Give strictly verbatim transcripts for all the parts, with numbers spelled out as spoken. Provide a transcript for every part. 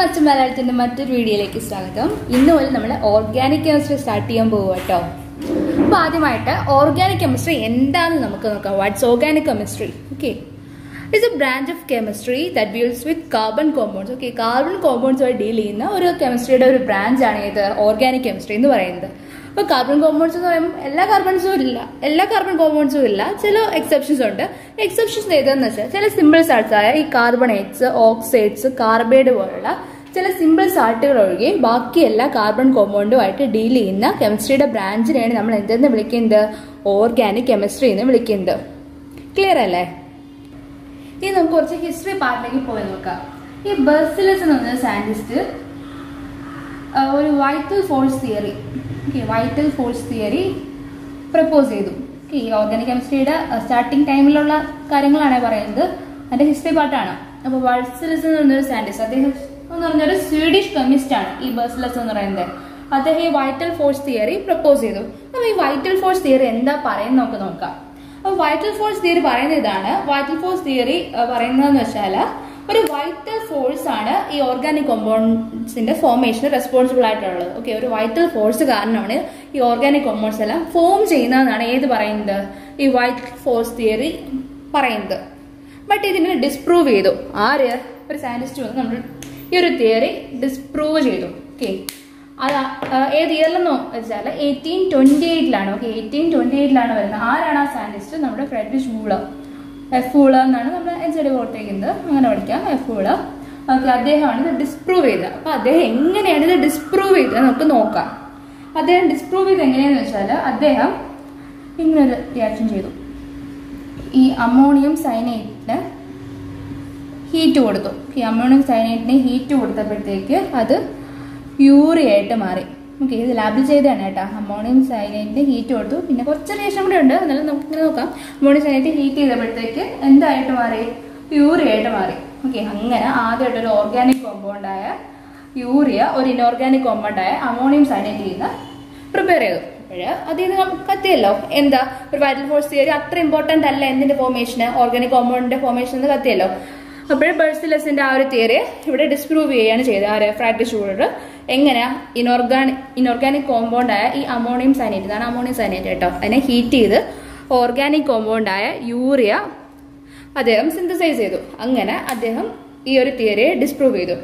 Much മലയാളത്തിന്റെ മറ്റൊരു വീഡിയോയിലേക്ക് സ്വാഗതം. ഇന്ന് പോലെ നമ്മൾ ഓർഗാനിക് കെമിസ്ട്രി സ്റ്റാർട്ട് ചെയ്യാൻ പോവുക കേട്ടോ. അപ്പോൾ ആദ്യമായിട്ട് ഓർഗാനിക് കെമിസ്ട്രി എന്താണെന്ന് നമുക്ക് നോക്കാം. What's organic chemistry? Okay, it's a branch of chemistry that deals with carbon compounds. Okay, carbon കോമ്പൗണ്ട്സുമായി ഡീൽ ചെയ്യുന്ന ഒരു കെമിസ്ട്രിയുടെ ഒരു ബ്രാഞ്ചാണ് ഇത് ഓർഗാനിക് കെമിസ്ട്രി എന്ന് പറയുന്നത്. അപ്പോൾ കാർബൺ കോമ്പൗണ്ട്സ് എന്ന് പറയുമ്പോൾ എല്ലാ കാർബൺസും ഇല്ല എല്ലാ കാർബൺ കോമ്പൗണ്ട്സും ഇല്ല ചില എക്സെപ്ഷൻസ് ഉണ്ട്. എക്സെപ്ഷൻസ് ഏതെന്ന് വെച്ചാൽ ചില സിമ്പിൾ സാൾട്ട്സായ ഈ കാർബണേറ്റ്സ്, ഓക്സൈഡ്സ്, കാർബൈഡ് പോലുള്ള ചില സിമ്പിൾ സാൾട്ടുകൾ ഒഴികെയും ബാക്കി എല്ലാ കാർബൺ കോമ്പൗണ്ടുമായിട്ട് ഡീൽ ചെയ്യുന്ന കെമിസ്ട്രിയുടെ ബ്രാഞ്ചിനെയാണ് നമ്മൾ എന്തെന്ന് വിളിക്കുന്നത്? ഓർഗാനിക് കെമിസ്ട്രി എന്ന് വിളിക്കുന്നത്. ക്ലിയർ അല്ലേ? ഇനി നമുക്ക് കുറച്ച് ഹിസ്റ്ററി പാർട്ടിലേക്ക് പോയി നോക്കാം. ഈ ബേസിലസ് എന്ന് പറഞ്ഞ സയന്റിസ്റ്റ് ഒരു vital force theory okay vital force theory propose ചെയ്തു. ഓക്കെ, ഈ ഓർഗാനിക് കെമിസ്ട്രിയുടെ സ്റ്റാർട്ടിങ് ടൈമിലുള്ള കാര്യങ്ങളാണ് പറയുന്നത്, അതിൻ്റെ ഹിസ്റ്ററി പാർട്ടാണ്. അപ്പോൾ ബേസിലസ് എന്ന് പറഞ്ഞൊരു സയന്റിസ്റ്റ്, അദ്ദേഹം എന്ന് പറഞ്ഞൊരു സ്വീഡിഷ് കെമിസ്റ്റാണ് ഈ ബേസിലസ് എന്ന് പറയുന്നത്. അദ്ദേഹം ഈ വൈറ്റൽ ഫോഴ്സ് തിയറി പ്രപ്പോസ് ചെയ്തു. അപ്പോൾ ഈ വൈറ്റൽ ഫോഴ്സ് തിയറി എന്താ പറയുന്നത് നമുക്ക് നോക്കാം. അപ്പോൾ വൈറ്റൽ ഫോഴ്സ് തിയറി പറയുന്നത് ഇതാണ്. വൈറ്റൽ ഫോഴ്സ് തിയറി പറയുന്നതെന്ന് വെച്ചാൽ ഒരു വൈറ്റൽ ഫോഴ്സ് ആണ് ഈ ഓർഗാനിക് കോമ്പൗണ്ട്സിന്റെ ഫോർമേഷന് റെസ്പോൺസിബിൾ ആയിട്ടുള്ളത്. ഓക്കെ, ഒരു വൈറ്റൽ ഫോഴ്സ് കാരണമാണ് ഈ ഓർഗാനിക് കോമ്പൗണ്ട്സ് എല്ലാം ഫോം ചെയ്യുന്നതെന്നാണ് ഏത് പറയുന്നത്? ഈ വൈറ്റൽ ഫോഴ്സ് തിയറി പറയുന്നത്. ബട്ട് ഇതിനെ ഡിസ്പ്രൂവ് ചെയ്തു. ആര്? ഒരു സയന്റിസ്റ്റ് വന്ന് നമ്മൾ ഈ ഒരു തിയറി ഡിസ്പ്രൂവ് ചെയ്തു. ഓക്കെ, അത് ഏത് ഇയറിലെന്ന് വെച്ചാൽ എയ്റ്റീൻ ട്വന്റി എയ്റ്റിലാണ് ഓക്കെ എയ്റ്റീൻ ട്വന്റി എയ്റ്റിലാണ് വരുന്നത്. ആരാണ് ആ സയന്റിസ്റ്റ്? നമ്മുടെ ഫ്രെഡറിക് ബൂളർ, എഫ് ബൂളർ എന്നാണ് നമ്മൾ എൻസൈഡ് ഓർത്തേക്കുന്നത്, അങ്ങനെ പഠിക്കാം, എഫ് ബൂളർ. ഓക്കെ, അദ്ദേഹമാണ് ഇത് ഡിസ്പ്രൂവ് ചെയ്തത്. അപ്പോൾ അദ്ദേഹം എങ്ങനെയാണ് ഇത് ഡിസ്പ്രൂവ് ചെയ്തത് നമുക്ക് നോക്കാം. അദ്ദേഹം ഡിസ്പ്രൂവ് ചെയ്ത് എങ്ങനെയാണെന്ന് വെച്ചാൽ അദ്ദേഹം ഇങ്ങനൊരു റിയാക്ഷൻ ചെയ്തു. ഈ അമോണിയം സൈനൈറ്റിന് ഹീറ്റ് കൊടുത്തു. ഈ അമോണിയം സൈനൈറ്റിന് ഹീറ്റ് കൊടുത്തപ്പോഴത്തേക്ക് അത് യൂറിയായിട്ട് മാറി. ഓക്കെ, ഇത് ലാബിൽ ചെയ്തതാണ് കേട്ടോ. അമോണിയം സൈനൈറ്റിന് ഹീറ്റ് കൊടുത്തു. പിന്നെ കുറച്ച് റിയേഷൻ കൂടെ ഉണ്ട്, എന്നാലും നമുക്ക് ഇങ്ങനെ നോക്കാം. അമോണിയം സൈനൈറ്റ് ഹീറ്റ് ചെയ്തപ്പോഴത്തേക്ക് എന്തായിട്ട് മാറി? യൂറിയായിട്ട് മാറി. ഓക്കെ, അങ്ങനെ ആദ്യമായിട്ടൊരു ഓർഗാനിക് കോമ്പൗണ്ടായ യൂറിയ ഒരു ഇനോർഗാനിക് കോമ്പൗണ്ടായ അമോണിയം സൈനൈറ്റിൽ നിന്ന് പ്രിപ്പയർ ചെയ്തു. അപ്പോൾ അതിൽ നിന്ന് നമുക്ക് കത്തിയല്ലോ. എന്താ ഒരു വൈറ്റൽ ഫോഴ്സ് തിയറി അത്ര ഇമ്പോർട്ടൻ്റ് അല്ല എന്തിൻ്റെ ഫോർമേഷന്? ഓർഗാനിക് കോമ്പൗണ്ടിൻ്റെ ഫോർമേഷൻ എന്ന് കത്തിയല്ലോ. അപ്പോൾ ബേസിലസിന്റെ ആ ഒരു തിയറി ഇവിടെ ഡിസ്പ്രൂവ് ചെയ്യുകയാണ് ചെയ്തത്. ആര്? ഫ്രെഡറിക് ബൂളർ. എങ്ങനെ? ഇനോർഗാനിക് ഇനോർഗാനിക് കോമ്പൗണ്ടായ ഈ അമോണിയം സൈനൈറ്റ്, ഇതാണ് അമോണിയം സൈനൈറ്റ് കേട്ടോ, അതിനെ ഹീറ്റ് ചെയ്ത് ഓർഗാനിക് കോമ്പൗണ്ടായ യൂറിയ അദ്ദേഹം സിന്തസൈസ് ചെയ്തു. അങ്ങനെ അദ്ദേഹം ഈ ഒരു തിയറിയെ ഡിസ്പ്രൂവ് ചെയ്തു.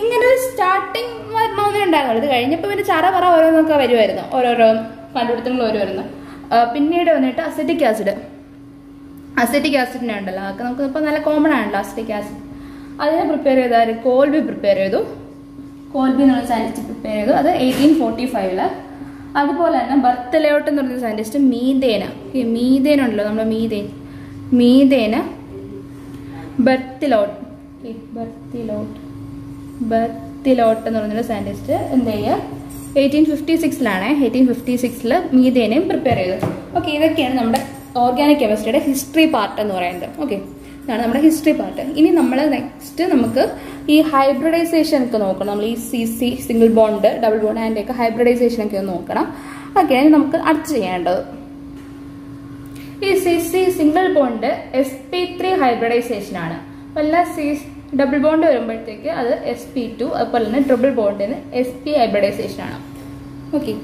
ഇങ്ങനെ ഒരു സ്റ്റാർട്ടിങ് വരണമെന്നേ ഉണ്ടാകുള്ളൂ. ഇത് കഴിഞ്ഞപ്പോൾ പിന്നെ ചറ പറ ഓരോന്നൊക്കെ വരുമായിരുന്നു, ഓരോരോ കണ്ടുപിടുത്തങ്ങൾ ഓരോരുന്നു. പിന്നീട് വന്നിട്ട് അസറ്റിക് ആസിഡ് അസറ്റിക് ആസിഡിനെ ഉണ്ടല്ലോ, അതൊക്കെ നമുക്ക് ഇപ്പോൾ നല്ല കോമൺ ആണല്ലോ അസറ്റിക് ആസിഡ്. അതിനെ പ്രിപ്പയർ ചെയ്താൽ കോൾബി പ്രിപ്പയർ ചെയ്തു. കോൾബി എന്നുള്ള സയന്റിസ്റ്റ് പ്രിപ്പയർ ചെയ്തു, അത് എയ്റ്റീൻ ഫോർട്ടി ഫൈവില്. അതുപോലെ തന്നെ ബർത്തലോട്ട് എന്ന് പറയുന്ന സയന്റിസ്റ്റ് മീതേന ഈ മീതേന ഉണ്ടല്ലോ നമ്മുടെ മീതേൻ മീതേന ബർത്തലോട്ട് ബർത്തലോട്ട് ബർത്തലോട്ട് എന്ന് പറഞ്ഞൊരു സയന്റിസ്റ്റ് എന്ത് ചെയ്യുക എയ്റ്റീൻ ഫിഫ്റ്റി സിക്സിലാണ് എയ്റ്റീൻ ഫിഫ്റ്റി സിക്സിൽ മീതേനയും പ്രിപ്പയർ ചെയ്തു. ഓക്കെ, ഇതൊക്കെയാണ് നമ്മുടെ ഓർഗാനിക് കെമിസ്ട്രിയുടെ ഹിസ്റ്ററി പാർട്ട് എന്ന് പറയുന്നത്. ഓക്കെ, ഇതാണ് നമ്മുടെ ഹിസ്റ്ററി പാർട്ട്. ഇനി നമ്മൾ നെക്സ്റ്റ് നമുക്ക് ഈ ഹൈബ്രിഡൈസേഷൻ ഒക്കെ നോക്കണം. നമ്മൾ ഈ C C single bond, double bond അതിൻ്റെ ഒക്കെ ഹൈബ്രിഡൈസേഷൻ ഒക്കെ ഒന്ന് നോക്കണം. അതൊക്കെയാണ് നമുക്ക് അടുത്ത് ചെയ്യേണ്ടത്. ഈ C C single bond S P three ഹൈബ്രിഡൈസേഷനാണ്. അപ്പോൾ എല്ലാ സി ഡബിൾ ബോണ്ട് വരുമ്പോഴത്തേക്ക് അത് എസ് പി ടു, അതുപോലെ തന്നെ ട്രിപ്പിൾ ബോണ്ടിന് എസ് പി ഹൈബ്രിഡൈസേഷനാണ്. ഓക്കെ,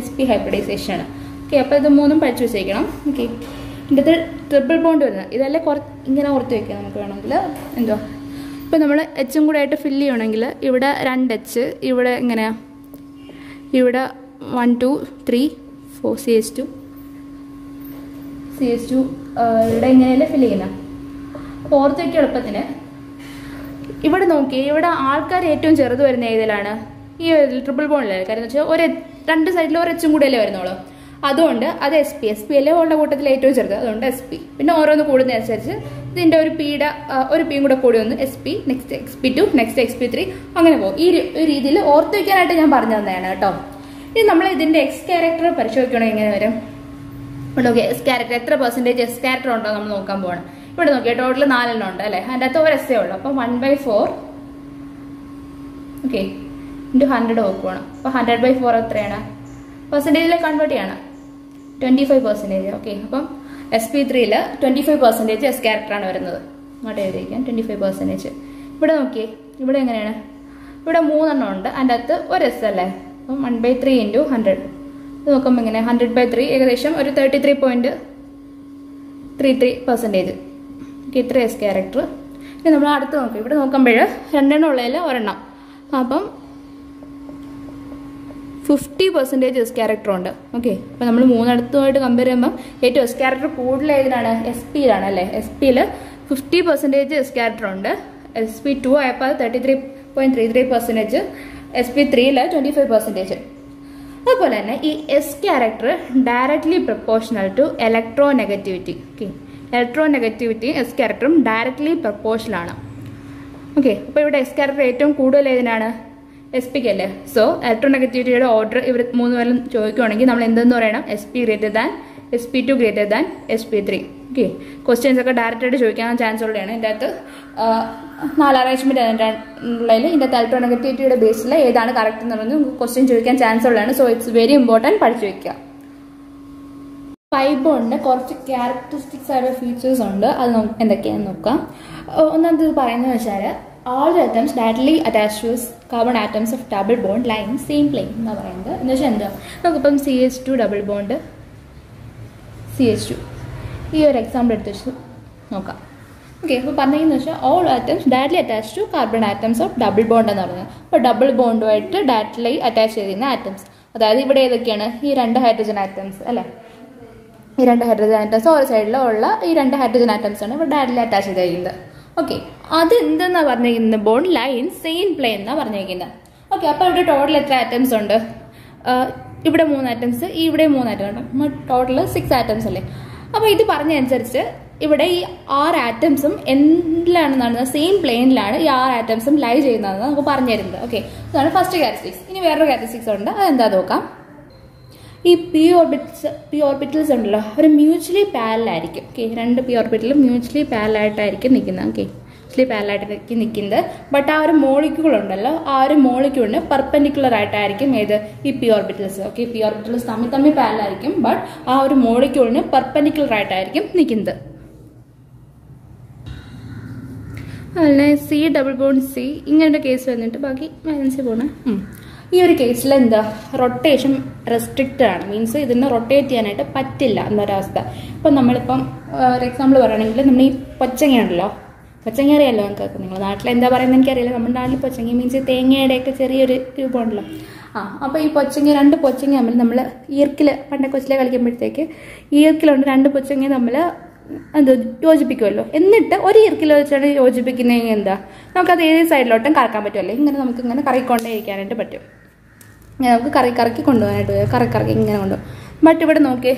എസ് പി ഹൈബ്രിഡൈസേഷനാണ്. ഓക്കെ, അപ്പോൾ ഇത് മൂന്നും പഠിച്ചു വെച്ചേക്കണം. ഓക്കെ, ഇതിൻ്റെ അത് ട്രിപ്പിൾ ബോണ്ട് വരുന്നത് ഇതല്ലേ കുറച്ച് ഇങ്ങനെ ഓർത്ത് വയ്ക്കാം. നമുക്ക് വേണമെങ്കിൽ എന്തോ ഇപ്പോൾ നമ്മൾ എച്ചും കൂടെ ആയിട്ട് ഫില്ല് ചെയ്യണമെങ്കിൽ ഇവിടെ രണ്ട് എച്ച്, ഇവിടെ ഇങ്ങനെ ഇവിടെ one two three four C H two C H two ഇവിടെ ഇങ്ങനെയല്ലേ ഫില്ല് ചെയ്യുന്നത്. അപ്പോൾ ഓർത്ത് വയ്ക്കുക എളുപ്പത്തിന്. ഇവിടെ നോക്കി, ഇവിടെ ആൾക്കാർ ഏറ്റവും ചെറുത് വരുന്ന ഏതിലാണ്? ഈ ട്രിപ്പിൾ ബോണ്ടിലാണ്. കാര്യം എന്ന് വെച്ചാൽ ഒരു രണ്ട് സൈഡിൽ ഒരു എച്ചും കൂടെയല്ലേ വരുന്നുള്ളൂ. അതുകൊണ്ട് അത് എസ് പി എസ് പി അല്ലേ ഉള്ള കൂട്ടത്തിൽ ഏറ്റവും ചെറുത്, അതുകൊണ്ട് എസ് പി. പിന്നെ ഓരോന്ന് കൂടുന്നതനുസരിച്ച് ഇതിൻ്റെ ഒരു പിയുടെ ഒരു പിയും കൂടെ കൂടി വന്ന് S P, next X P two, next X P three, അങ്ങനെ പോകും. ഈ രീതിയിൽ ഓർത്ത് വയ്ക്കാനായിട്ട് ഞാൻ പറഞ്ഞു തന്നതാണ് കേട്ടോ. ഇനി നമ്മൾ ഇതിൻ്റെ എക്സ് ക്യാരക്ടർ പരിശോധിക്കണമെങ്കിൽ എങ്ങനെ വരും? നോക്കി, എസ് ക്യാരക്ടർ എത്ര പെർസെൻറ്റേജ് എസ് ക്യാരക്ടർ ഉണ്ടോ നമ്മൾ നോക്കാൻ പോകണം. ഇവിടെ നോക്കിയ ടോട്ടൽ നാലെണ്ണം ഉണ്ട് അല്ലേ, അതിൻ്റെ അകത്ത് ഒരു എസ്സേ ഉള്ളൂ. അപ്പം one by four okay into hundred നോക്കുവാണ്. അപ്പോൾ ഹൺഡ്രഡ് ബൈ ഫോർ എത്രയാണ്? പെർസെൻറ്റേജിൽ കൺവേർട്ട് ചെയ്യണം. Twenty five percentage okay. അപ്പം എസ് പി ത്രീയിൽ ട്വൻറ്റി ഫൈവ് പെർസെൻറ്റേജ് എസ് ക്യാരക്ടറാണ് വരുന്നത്. അങ്ങോട്ട് എഴുതിയിരിക്കാം ട്വൻറ്റി ഫൈവ് പെർസെൻറ്റേജ്. ഇവിടെ നോക്കിയേ, ഇവിടെ എങ്ങനെയാണ്? ഇവിടെ മൂന്നെണ്ണം ഉണ്ട്. അതിൻ്റെ അകത്ത് ഒരു എസ് അല്ലേ, അപ്പം one by three into hundred. ഇത് നോക്കുമ്പോൾ ഇങ്ങനെ ഹൺഡ്രഡ് ബൈ ത്രീ ഏകദേശം ഒരു thirty three point three three percentage. Okay, ഇത്ര എസ് ക്യാരക്ടർ. ഇനി നമ്മൾ അടുത്ത് നോക്കാം. ഇവിടെ നോക്കുമ്പോൾ രണ്ടെണ്ണം ഉള്ളതിൽ ഒരെണ്ണം, അപ്പം ഫിഫ്റ്റി പെർസെൻറ്റേജ് എസ് ക്യാരക്ടറുണ്ട്. ഓക്കെ, അപ്പോൾ നമ്മൾ മൂന്നിടത്തുമായിട്ട് കമ്പയർ ചെയ്യുമ്പം ഏറ്റവും എസ് ക്യാരക്ടർ കൂടുതൽ ഏതിനാണ്? എസ് പിയിലാണ് അല്ലേ. എസ് പിയിൽ ഫിഫ്റ്റി പെർസെൻറ്റേജ് എസ് ക്യാരക്ടറുണ്ട്. എസ് പി ടു ആയപ്പോൾ അത് thirty three point three three percentage, S P ത്രീയിൽ ട്വൻറ്റി ഫൈവ് പെർസെൻറ്റേജ്. അതുപോലെ തന്നെ ഈ S character directly proportional to electronegativity. Okay, electronegativity S ക്യാരക്ടറും ഡയറക്ട്ലി പ്രപ്പോർഷനാണ്. ഓക്കെ, അപ്പോൾ ഇവിടെ എസ് ക്യാരക്ടർ ഏറ്റവും കൂടുതൽ ഏതിനാണ്? എസ് പിക്ക് അല്ലേ. സോ ഇലക്ട്രോ നെഗറ്റിവിറ്റിയുടെ ഓർഡർ ഇവർ മൂന്ന് പേരും ചോദിക്കുകയാണെങ്കിൽ നമ്മൾ എന്തെന്ന് പറയണം? S P greater than, S P two greater than, S P three. Okay, questions ഒക്കെ ഡയറക്റ്റായിട്ട് ചോദിക്കാൻ ചാൻസ് ഉള്ളതാണ്. ഇതിൻ്റെ അകത്ത് നാല് അറേഞ്ച്മെൻറ്റ് ഉള്ളതിൽ ഇതിൻ്റെ അകത്ത് ഇലക്ട്രോ നെഗറ്റിവിറ്റിയുടെ ബേസിൽ ഏതാണ് കറക്റ്റ് എന്ന് പറഞ്ഞ് ക്വസ്റ്റ്യൻ ചോദിക്കാൻ ചാൻസ് ഉള്ളതാണ്. സോ ഇറ്റ്സ് വെരി ഇമ്പോർട്ടൻറ്റ്, പഠിച്ചു വയ്ക്കുക. ഫൈബോണിന് കുറച്ച് ക്യാരക്ടറിസ്റ്റിക്സ് ആയ ഫീച്ചേഴ്സ് ഉണ്ട്. അത് എന്തൊക്കെയാണെന്ന് നോക്കാം. ഒന്നാമത് പറയുന്നത് വെച്ചാൽ all the atoms directly attached to carbon atoms of double bond line same plane എന്ന് പറയുന്നത്. എന്ന് വെച്ചാൽ എന്താ, നമുക്കിപ്പം C H two double bond C H two ഈ ഒരു എക്സാമ്പിൾ എടുത്ത് വെച്ച് നോക്കാം. ഓക്കെ, അപ്പോൾ പറഞ്ഞതെന്ന് വെച്ചാൽ all atoms directly attach to carbon atoms of double bond എന്ന് പറയുന്നത്. അപ്പോൾ ഡബിൾ ബോണ്ടുമായിട്ട് ഡയറക്ട്ലി അറ്റാച്ച് ചെയ്തിരുന്ന ആറ്റംസ്, അതായത് ഇവിടെ ഏതൊക്കെയാണ്? ഈ രണ്ട് ഹൈഡ്രജൻ ആറ്റംസ് അല്ലേ. ഈ രണ്ട് ഹൈഡ്രജൻ ആറ്റംസ് ഓരോ സൈഡിലും ഉള്ള ഈ രണ്ട് ഹൈഡ്രജൻ ആറ്റംസ് ആണ് ഇവിടെ ഡയറക്ട്ലി അറ്റാച്ച് ചെയ്തിരിക്കുന്നത്. ഓക്കെ, അത് എന്തെന്നാ പറഞ്ഞിരിക്കുന്നത്? ബോണ്ട് ലൈൻ സെയിം പ്ലെയിൻ എന്നാണ് പറഞ്ഞിരിക്കുന്നത്. ഓക്കെ, അപ്പോൾ ഇവിടെ ടോട്ടൽ എത്ര ആറ്റംസ് ഉണ്ട്? ഇവിടെ മൂന്ന് ആറ്റംസ്, ഈ ഇവിടെ മൂന്ന് ആറ്റംസ് ഉണ്ട്, ടോട്ടൽ സിക്സ് ആറ്റംസ് അല്ലേ. അപ്പോൾ ഇത് പറഞ്ഞതനുസരിച്ച് ഇവിടെ ഈ ആറ് ആറ്റംസും എന്തിലാണ് നടന്നത്? സെയിം പ്ലെയിനിലാണ് ഈ ആറ് ആറ്റംസും ലൈ ചെയ്യുന്നതെന്ന് നമുക്ക് പറഞ്ഞു തരുന്നത്. ഓക്കെ, അതാണ് ഫസ്റ്റ് ക്യാരക്ടറിസ്റ്റിക്സ്. ഇനി വേറൊരു ക്യാരക്ടറിസ്റ്റിക്സ് ഉണ്ട്, അതെന്താ നോക്കാം. ഈ പി ഓർബിറ്റ്സ് പി ഓർബിറ്റൽസ് ഉണ്ടല്ലോ, അവർ മ്യൂച്വലി പാരലായിരിക്കും. ഓക്കെ, രണ്ട് പി ഓർബിറ്റലും മ്യൂച്വലി പാരലായിട്ടായിരിക്കും നിൽക്കുന്നത്. ഓക്കെ, മ്യൂച്വലി പാരലായിട്ടായിരിക്കും നിൽക്കുന്നത്. ബട്ട് ആ ഒരു മോളിക്യൂൾ ഉണ്ടല്ലോ, ആ ഒരു മോളിക്യൂളിന് പെർപെൻഡിക്കുലർ ആയിട്ടായിരിക്കും ഏത്? ഈ P orbitals. Okay, P orbitals തമ്മിൽ തമ്മിൽ പാരലായിരിക്കും, ബട്ട് ആ ഒരു മോളിക്യൂളിന് പെർപെൻഡിക്കുലർ ആയിട്ടായിരിക്കും നിൽക്കുന്നത്. അതുപോലെ സി ഡബിൾ ബോണ്ട് സി ഇങ്ങനൊരു കേസ് വന്നിട്ട് ബാക്കി ബാലൻസ് പോണേ. ഈ ഒരു കേസിൽ എന്താ, റൊട്ടേഷൻ റെസ്ട്രിക്റ്റഡ് ആണ്. മീൻസ് ഇതിനെ റൊട്ടേറ്റ് ചെയ്യാനായിട്ട് പറ്റില്ല എന്നൊരവസ്ഥ. ഇപ്പം നമ്മളിപ്പം ഒരു എക്സാമ്പിൾ പറയുകയാണെങ്കിൽ നമ്മൾ ഈ പൊച്ചങ്ങ ഉണ്ടല്ലോ, പൊച്ചങ്ങ അറിയാമല്ലോ നിങ്ങൾക്ക്, നിങ്ങൾ നാട്ടിൽ എന്താ പറയുന്നത് എനിക്കറിയില്ല. നമ്മുടെ നാട്ടിൽ പൊച്ചങ്ങ മീൻസ് തേങ്ങയുടെയൊക്കെ ചെറിയൊരു രൂപമുണ്ടല്ലോ. ആ, അപ്പോൾ ഈ പൊച്ചങ്ങ രണ്ട് പൊച്ചങ്ങ തമ്മിൽ നമ്മൾ ഈർക്കിൽ പണ്ടൊക്കെ കൊച്ചിലെ കളിക്കുമ്പോഴത്തേക്ക് ഈർക്കിലുണ്ട് രണ്ട് പൊച്ചങ്ങ തമ്മിൽ അത് യോജിപ്പിക്കുമല്ലോ. എന്നിട്ട് ഒരു ഈർക്കിൽ വെച്ചാണ് യോജിപ്പിക്കുന്നതെങ്കിൽ എന്താ, നമുക്കത് ഏത് സൈഡിലോട്ടും കറക്കാൻ പറ്റുമല്ലേ. ഇങ്ങനെ നമുക്ക് ഇങ്ങനെ കറക്കിക്കൊണ്ടേ ഇരിക്കാനായിട്ട് പറ്റും. ഇങ്ങനെ നമുക്ക് കറി കറക്കി കൊണ്ടുപോകാനായിട്ട് കറക്കി കറക്കി ഇങ്ങനെ കൊണ്ടുപോകും. ബട്ട് ഇവിടെ നോക്കിയേ,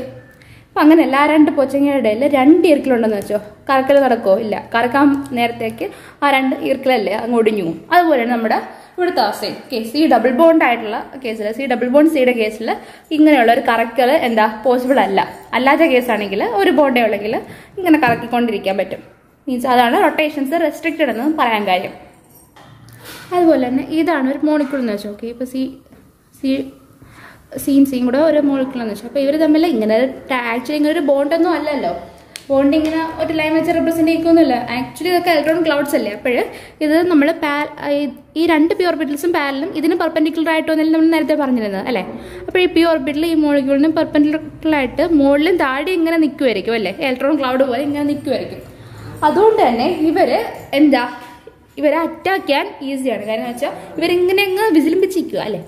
അപ്പം അങ്ങനെയല്ല. ആ രണ്ട് പൊച്ചങ്ങയുടെ ഇടയിൽ രണ്ട് ഈർക്കിലുണ്ടെന്ന് വെച്ചോ, കറക്കൽ നടക്കുമോ? ഇല്ല. കറക്കാൻ നേരത്തേക്ക് ആ രണ്ട് ഈർക്കിലല്ലേ അങ്ങോടിഞ്ഞു പോകും. അതുപോലെയാണ് നമ്മുടെ ഇവിടുത്തെ അവസ്ഥയും. ഓക്കെ, സി ഡബിൾ ബോണ്ട് ആയിട്ടുള്ള കേസിൽ, സി ഡബിൾ ബോണ്ട് സിയുടെ കേസിൽ ഇങ്ങനെയുള്ള ഒരു കറക്കൽ എന്താ പോസിബിൾ അല്ല. അല്ലാത്ത കേസാണെങ്കിൽ ഒരു ബോണ്ടേ ഉള്ളെങ്കിൽ ഇങ്ങനെ കറക്കിക്കൊണ്ടിരിക്കാൻ പറ്റും. മീൻസ് അതാണ് റൊട്ടേഷൻസ് റെസ്ട്രിക്റ്റഡ് എന്ന് പറയാൻ കാര്യം. അതുപോലെ തന്നെ ഇതാണ് ഒരു മോളിക്യൂൾ എന്ന് വെച്ചോ. ഓക്കെ, ഇപ്പോൾ സി സി സീൻ സീൻ കൂടെ ഒരു മോളിക്യൂൾ എന്ന് വെച്ചാൽ, അപ്പോൾ ഇവർ തമ്മിൽ ഇങ്ങനെ ആക്ച്വലി ഇങ്ങനെ ഒരു ബോണ്ടൊന്നും അല്ലല്ലോ. ബോണ്ട് ഇങ്ങനെ ഒരു ലൈൻ വെച്ച് റെപ്രസെൻറ്റ് ചെയ്യിക്കൊന്നുമില്ല. ആക്ച്വലി ഇതൊക്കെ ഇലക്ട്രോൺ ക്ലൗഡ്സ് അല്ലേ. അപ്പോൾ ഇത് നമ്മൾ പാൽ ഈ രണ്ട് പി ഓർബിറ്റൽസും പാരലും ഇതിന് പെർപെൻഡിക്കുലർ ആയിട്ടൊന്നും നമ്മൾ നേരത്തെ പറഞ്ഞിരുന്നത് അല്ലേ. അപ്പോൾ ഈ പി ഓർബിറ്റൽ ഈ മോളിക്യൂളിന് പെർപെൻഡിക്കുലറായിട്ട് മുകളിലും താഴെ ഇങ്ങനെ നിൽക്കുമായിരിക്കും അല്ലേ, ഇലക്ട്രോൺ ക്ലൗഡ് പോലെ ഇങ്ങനെ നിൽക്കുമായിരിക്കും. അതുകൊണ്ട് തന്നെ ഇവർ എന്താ, ഇവരെ അറ്റാക്ക് ചെയ്യാൻ ഈസിയാണ്. കാരണം എന്ന് വെച്ചാൽ ഇവരിങ്ങനെ അങ്ങ് വിജിലിപ്പിച്ചിരിക്കുക അല്ലേ,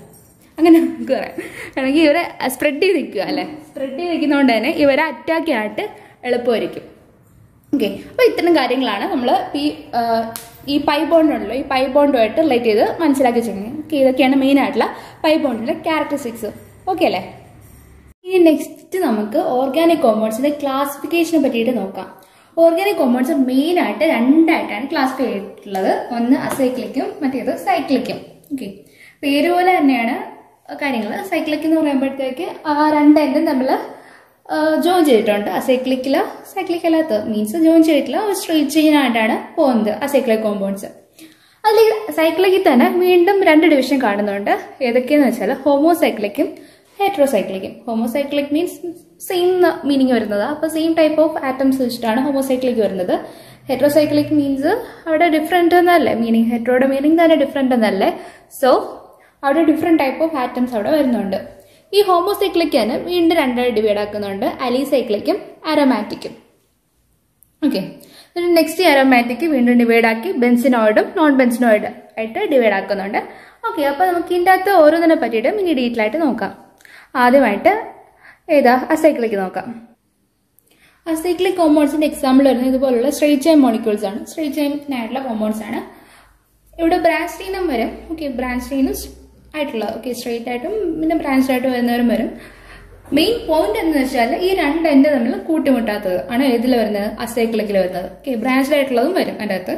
അങ്ങനെ നമുക്ക് പറയാം. ആണെങ്കിൽ ഇവരെ സ്പ്രെഡ് ചെയ്ത് നിൽക്കുക അല്ലേ. സ്പ്രെഡ് ചെയ്ത് നിൽക്കുന്നതുകൊണ്ട് തന്നെ ഇവരെ അറ്റാക്ക് ചെയ്യാനായിട്ട് എളുപ്പമായിരിക്കും. ഓക്കെ, അപ്പോൾ ഇത്തരം കാര്യങ്ങളാണ് നമ്മൾ ഈ ഈ പൈ ബോണ്ടുണ്ടല്ലോ, ഈ പൈ ബോണ്ടുമായിട്ട് റിലേറ്റ് ചെയ്ത് മനസ്സിലാക്കി വെച്ചിരിക്കുന്നത്. ഓക്കെ, ഇതൊക്കെയാണ് മെയിനായിട്ടുള്ള പൈ ബോണ്ടിൻ്റെ ക്യാരക്ടറിസ്റ്റിക്സ്. ഓക്കെ അല്ലേ. ഇനി നെക്സ്റ്റ് നമുക്ക് ഓർഗാനിക് കോമ്പൗണ്ട്സിൻ്റെ ക്ലാസിഫിക്കേഷനെ പറ്റിയിട്ട് നോക്കാം. ഓർഗാനിക് കോമ്പൗണ്ട്സ് മെയിനായിട്ട് രണ്ടായിട്ടാണ് ക്ലാസിഫൈ ചെയ്തിട്ടുള്ളത്. ഒന്ന് അസൈക്ലിക്കും, മറ്റേത് സൈക്ലിക്കും. ഓക്കെ, പേര് പോലെ തന്നെയാണ് കാര്യങ്ങൾ. സൈക്ലിക് എന്ന് പറയുമ്പോഴത്തേക്ക് ആ രണ്ടെണ്ണം നമ്മൾ ജോയിൻ ചെയ്തിട്ടുണ്ട്. അസൈക്ലിക്കിൽ സൈക്ലിക് അല്ലാത്ത മീൻസ് ജോയിൻ ചെയ്തിട്ടില്ല, ഒരു സ്ട്രെയിറ്റ് ചെയിനായിട്ടാണ് പോകുന്നത് അസൈക്ലിക് കോമ്പൗണ്ട്സ്. അതിൽ സൈക്ലിക്കിൽ തന്നെ വീണ്ടും രണ്ട് ഡിവിഷൻ കാണുന്നുണ്ട്. ഏതൊക്കെയെന്ന് വെച്ചാൽ ഹോമോസൈക്ലിക്കും heterocyclic. Homocyclic means same meaning varunathu. Appo same type of atoms vechittana homocyclic varunathu. Heterocyclic means avada different ennalle meaning hetero oda meaning thana different ennalle. So avada different type of atoms avada varunnund. Ee homocyclic ane veendum randayi divide aakunnund allycyclic um aromatic um. Okay. Then next aromatic veendum divide aaki benzenoid um non benzenoid ആയിട്ട് divide ആക്കുന്നുണ്ട്. Okay, അപ്പോൾ നമുക്ക് ഇതിൻ്റെ അകത്ത് ഓരോന്നിനെ പറ്റിയിട്ട് ഇനി detail ആയിട്ട് നോക്കാം. ആദ്യമായിട്ട് ഏതാ അസൈക്ലിക്ക് നോക്കാം. അസൈക്ലിക് കോമ്പൗണ്ട്സിന്റെ എക്സാമ്പിൾ വരുന്നത് ഇതുപോലുള്ള സ്ട്രെയിറ്റ് ചെയിൻ മോളിക്യൂൾസ് ആണ്. സ്ട്രെയിറ്റ് ചെയിൻ ആയിട്ടുള്ള കോമ്പൗണ്ട്സ് ആണ്. ഇവിടെ ബ്രാഞ്ച് ചെയിനും വരും. ഓക്കെ, ബ്രാഞ്ച് ചെയിനും ആയിട്ടുള്ള ഓക്കെ സ്ട്രെയിറ്റ് ആയിട്ടും പിന്നെ ബ്രാഞ്ച് ആയിട്ട് വരുന്നവരും വരും. മെയിൻ പോയിന്റ് എന്ന് വെച്ചാൽ ഈ രണ്ട് എൻഡ് തമ്മിൽ കൂട്ടിമുട്ടാത്തത് ആണ് ഇതിൽ വരുന്നത് അസൈക്ലിക്കിൽ വരുന്നത്. ഓക്കെ, ബ്രാഞ്ചിലായിട്ടുള്ളതും വരും അതിൻ്റെ അകത്ത്.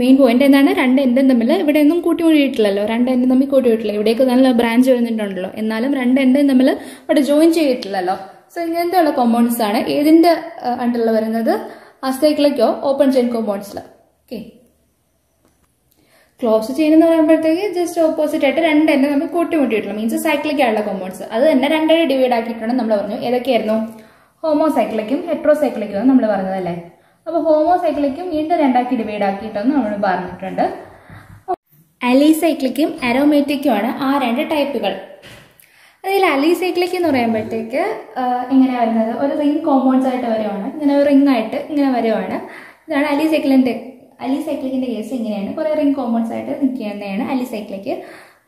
മെയിൻ പോയിന്റ് എന്താണ്, രണ്ട് എൻഡും തമ്മിൽ ഇവിടെ ഒന്നും കൂട്ടിമുട്ടിയിട്ടില്ലല്ലോ, രണ്ട് എൻഡും തമ്മിൽ കൂട്ടിയിട്ടില്ല. ഇവിടേക്ക് നല്ല ബ്രാഞ്ച് വരുന്നുണ്ടല്ലോ, എന്നാലും രണ്ട് എൻഡും തമ്മിൽ ഇവിടെ ജോയിൻ ചെയ്തിട്ടില്ലല്ലോ. സോ ഇങ്ങനത്തെയുള്ള കോമ്പൗണ്ട്സ് ആണ് ഏതിന്റെ അണ്ടറിൽ വരുന്നത്, അസൈക്ലിക്കോ ഓപ്പൺ ചെയിൻ കോമ്പൗണ്ട്സിൽ. ഓക്കെ, ക്ലോസ് ചെയിൻ എന്ന് പറയുമ്പോഴത്തേക്ക് ജസ്റ്റ് ഓപ്പോസിറ്റ് ആയിട്ട് രണ്ട് എൻഡും തമ്മിൽ കൂട്ടിമുട്ടിയിട്ടില്ല, മീൻസ് സൈക്ലിക് ആയിട്ടുള്ള കോമ്പൗണ്ട്സ്. അത് തന്നെ രണ്ടായി ഡിവൈഡ് ആക്കിയിട്ടാണ് നമ്മൾ പറഞ്ഞു. ഏതൊക്കെയായിരുന്നു, ഹോമോസൈക്ലിക്കും ഹെറ്ററോസൈക്ലിക്കും നമ്മൾ പറഞ്ഞതല്ലേ. അപ്പോൾ ഹോമോസൈക്ലിക്കും വീണ്ടും രണ്ടാക്കി ഡിവൈഡ് ആക്കിയിട്ടെന്ന് നമ്മൾ പറഞ്ഞിട്ടുണ്ട്. അലീസൈക്ലിക്കും അരോമാറ്റിക്കും ആണ് ആ രണ്ട് ടൈപ്പുകൾ. അതിൽ അലീസൈക്ലിക് എന്ന് പറയുമ്പോഴത്തേക്ക് ഇങ്ങനെ വരുന്നത് ഒരു റിംഗ് കോമ്പൗണ്ട്സ് ആയിട്ട് വരുവാണ്, ഇങ്ങനെ ഒരു റിംഗ് ആയിട്ട് ഇങ്ങനെ വരുവാണ്. ഇതാണ് അലീസൈക്ലിൻ്റെ അലീസൈക്ലിക്കിൻ്റെ കേസ് ഇങ്ങനെയാണ്, കുറേ റിംഗ് കോമ്പൗണ്ട്സ് ആയിട്ട് നിൽക്കുന്നതാണ് അലീസൈക്ലിക്ക്.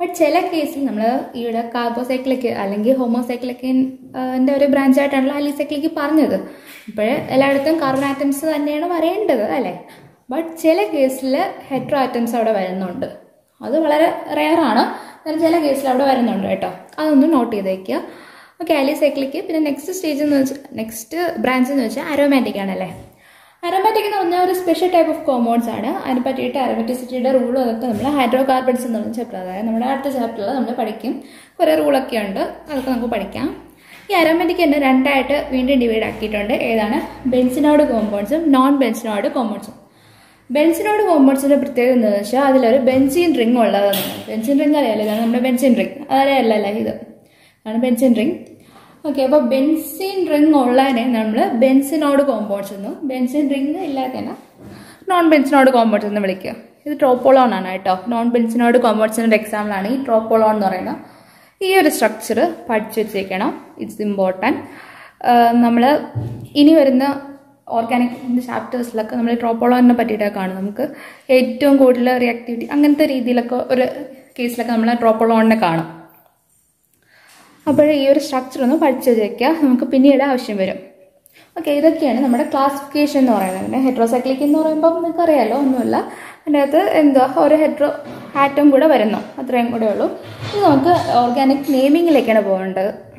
ബട്ട് ചില കേസിൽ നമ്മൾ ഇവിടെ കാർബോസൈക്ലിക്ക് അല്ലെങ്കിൽ ഹോമോസൈക്ലിക്കിൻ്റെ ഒരു ബ്രാഞ്ചായിട്ടാണല്ലോ അലീസൈക്ലിക്ക് പറഞ്ഞത്. അപ്പോൾ എല്ലായിടത്തും കാർബൺ ആറ്റംസ് തന്നെയാണ് വരേണ്ടത് അല്ലേ. ബട്ട് ചില കേസിൽ ഹെറ്ററോ ആറ്റംസ് അവിടെ വരുന്നുണ്ട്, അത് വളരെ റെയറാണ്. എന്നാലും ചില കേസിൽ അവിടെ വരുന്നുണ്ട് കേട്ടോ, അതൊന്ന് നോട്ട് ചെയ്തേക്കുക. Okay, alicyclic. പിന്നെ നെക്സ്റ്റ് സ്റ്റേജ് എന്ന് വെച്ചാൽ നെക്സ്റ്റ് ബ്രാഞ്ച് എന്ന് വെച്ചാൽ അരോമാറ്റിക് ആണല്ലേ. അരോമാറ്റിക് എന്ന് പറഞ്ഞാൽ ഒരു സ്പെഷ്യൽ ടൈപ്പ് ഓഫ് കോമ്പൗണ്ട്സ് ആണ്. അതിനെ പറ്റിയിട്ട് അരോമാറ്റിസിറ്റിയുടെ റൂളും അതൊക്കെ നമ്മൾ ഹൈഡ്രോ കാർബൺസ് എന്ന് പറഞ്ഞ ചാപ്റ്റർ, അതായത് നമ്മുടെ അടുത്ത ചാപ്റ്ററിൽ നമ്മൾ പഠിക്കും. കുറേ റൂളൊക്കെ ഉണ്ട്, അതൊക്കെ നമുക്ക് പഠിക്കാം. ഈ അരോമാറ്റിക് തന്നെ രണ്ടായിട്ട് വീണ്ടും ഡിവൈഡ് ആക്കിയിട്ടുണ്ട്. ഏതാണ്, ബെൻസിനോഡ് കോമ്പൗണ്ട്സും നോൺ ബെൻസിനോഡ് കോമ്പൗണ്ട്സും. ബെൻസിനോഡ് കോമ്പൗണ്ട്സിൻ്റെ പ്രത്യേകത എന്ന് വെച്ചാൽ അതിലൊരു ബെൻസിൻ റിംഗ് ഉള്ളതാണ്. ബെൻസിൻ റിംഗ് അറിയാലോ, ഇതാണ് നമ്മുടെ ബെൻസിൻ റിംഗ്. അതറിയല്ല ഇത് ആണ് ബെൻസിൻ റിംഗ്. ഓക്കെ, അപ്പോൾ ബെൻസിൻ റിംഗ് ഉള്ളതിനെ നമ്മൾ ബെൻസിനോഡ് കോമ്പൗണ്ട്സ് എന്നും ബെൻസിൻ റിംഗ് ഇല്ലാത്തതിനെ നോൺ ബെൻസിനോഡ് കോമ്പൗണ്ട്സ് എന്ന് വിളിക്കുക. ഇത് ട്രോപ്പോളോൺ ആണ് കേട്ടോ. നോൺ ബെൻസിനോഡ് കോമ്പൗണ്ട്സിൻ്റെ എക്സാമ്പിൾ ആണ് ഈ ട്രോപ്പോളോൺ എന്ന് പറയുന്നത്. ഈ ഒരു സ്ട്രക്ചർ പഠിച്ചു വെച്ചേക്കണം, ഇറ്റ്സ് ഇമ്പോർട്ടൻറ്റ്. നമ്മൾ ഇനി വരുന്ന ഓർഗാനിക്കിൻ്റെ ചാപ്റ്റേഴ്സിലൊക്കെ നമ്മൾ ട്രോപ്പോളോണിനെ പറ്റിയിട്ടൊക്കെ കാണും. നമുക്ക് ഏറ്റവും കൂടുതൽ റിയാക്ടിവിറ്റി അങ്ങനത്തെ രീതിയിലൊക്കെ ഒരു കേസിലൊക്കെ നമ്മൾ ട്രോപ്പോളോണിനെ കാണും. അപ്പോൾ ഈ ഒരു സ്ട്രക്ചർ ഒന്ന് പഠിച്ചു വെക്കുക, നമുക്ക് പിന്നീട് ആവശ്യം വരും. ഓക്കെ, ഇതൊക്കെയാണ് നമ്മുടെ ക്ലാസിഫിക്കേഷൻ എന്ന് പറയുന്നത്. പിന്നെ ഹെറ്ററോസൈക്ലിക് എന്ന് പറയുമ്പോൾ നിങ്ങൾക്ക് അറിയാമല്ലോ ഒന്നുമില്ല, അതിൻ്റെ അകത്ത് എന്താ ഒരു ഹെറ്ററോ ആറ്റം കൂടെ വരുന്നു, അത്രയും കൂടെ ഉള്ളൂ. ഇത് നമുക്ക് ഓർഗാനിക് നെയിമിങ്ങിലേക്കാണ് പോകേണ്ടത്.